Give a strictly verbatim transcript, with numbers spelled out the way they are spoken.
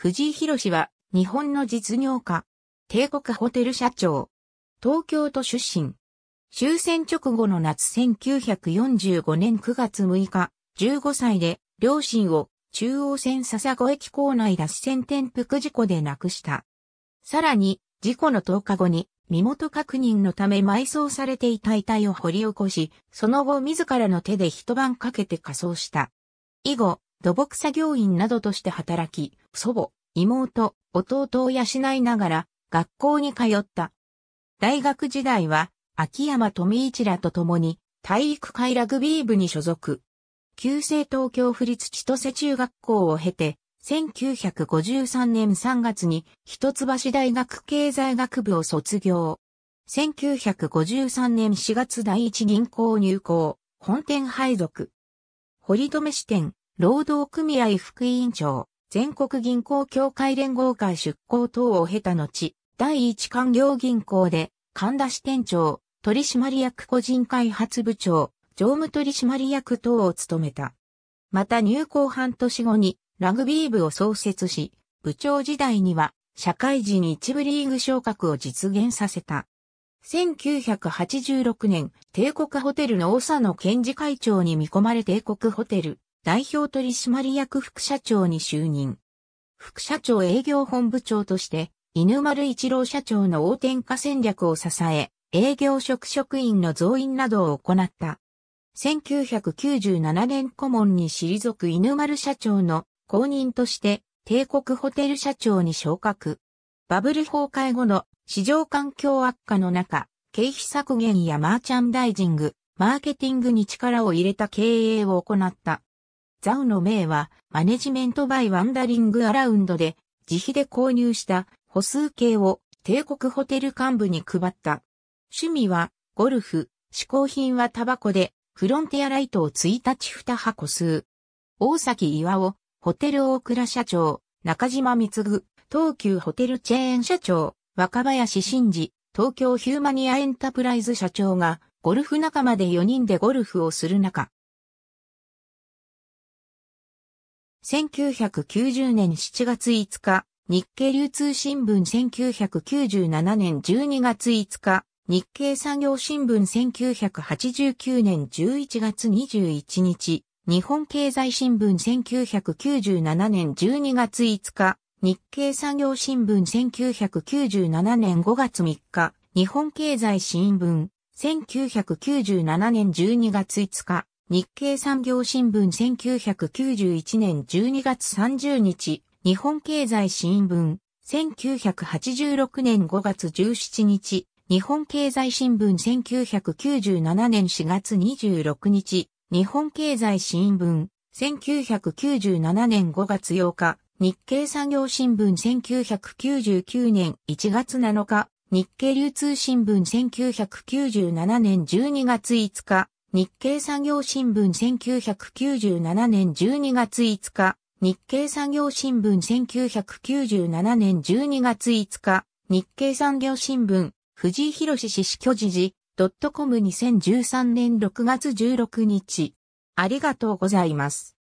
藤井弘は日本の実業家。帝国ホテル社長。東京都出身。終戦直後の夏せんきゅうひゃくよんじゅうごねんくがつむいか、じゅうごさいで両親を中央線笹子駅構内脱線転覆事故で亡くした。さらに事故のとおかごに身元確認のため埋葬されていた遺体を掘り起こし、その後自らの手で一晩かけて火葬した。以後、土木作業員などとして働き、祖母、妹、弟を養いながら学校に通った。大学時代は秋山富一らと共に体育会ラグビー部に所属。旧制東京府立千歳中学校を経て、せんきゅうひゃくごじゅうさんねんさんがつに一橋大学経済学部を卒業。せんきゅうひゃくごじゅうさんねんしがつ第一銀行入行、本店配属。堀留支店、労働組合副委員長、全国銀行協会連合会出向等を経た後、第一勧業銀行で、神田支店長、取締役個人開発部長、常務取締役等を務めた。また入行半年後に、ラグビー部を創設し、部長時代には社会人一部リーグ昇格を実現させた。せんきゅうひゃくはちじゅうろくねん、帝国ホテルの長野健次会長に見込まれ帝国ホテル代表取締役副社長に就任。副社長営業本部長として、犬丸一郎社長の横転化戦略を支え、営業職職員の増員などを行った。せんきゅうひゃくきゅうじゅうななねん顧問に退く犬丸社長の後任として、帝国ホテル社長に昇格。バブル崩壊後の市場環境悪化の中、経費削減やマーチャンダイジング、マーケティングに力を入れた経営を行った。ザウの銘は、マネジメントバイワンダリングアラウンドで、自費で購入した歩数計を帝国ホテル幹部に配った。趣味は、ゴルフ、嗜好品はタバコで、フロンティアライトをいちにちにはこ数。大崎巌、ホテル大倉社長、中島貢、東急ホテルチェーン社長、若林伸二、東京ヒューマニアエンタプライズ社長が、ゴルフ仲間でよにんでゴルフをする中。せんきゅうひゃくきゅうじゅうねんしちがついつか、日経流通新聞せんきゅうひゃくきゅうじゅうななねんじゅうにがついつか、日経産業新聞せんきゅうひゃくはちじゅうきゅうねんじゅういちがつにじゅういちにち、日本経済新聞せんきゅうひゃくきゅうじゅうななねんじゅうにがついつか、日経産業新聞せんきゅうひゃくきゅうじゅうななねんごがつみっか、日本経済新聞せんきゅうひゃくきゅうじゅうななねんじゅうにがついつか、日経産業新聞せんきゅうひゃくきゅうじゅういちねんじゅうにがつさんじゅうにち、日本経済新聞せんきゅうひゃくはちじゅうろくねんごがつじゅうしちにち、日本経済新聞せんきゅうひゃくきゅうじゅうななねんしがつにじゅうろくにち、日本経済新聞、せんきゅうひゃくきゅうじゅうななねんごがつようか、日経産業新聞せんきゅうひゃくきゅうじゅうきゅうねんいちがつなのか、日経流通新聞せんきゅうひゃくきゅうじゅうななねんじゅうにがついつか、日経産業新聞せんきゅうひゃくきゅうじゅうななねんじゅうにがついつか、日経産業新聞せんきゅうひゃくきゅうじゅうななねんじゅうにがついつか、日経産業新聞、藤井弘氏死去時事、ドットコムにせんじゅうさんねんろくがつじゅうろくにち。ありがとうございます。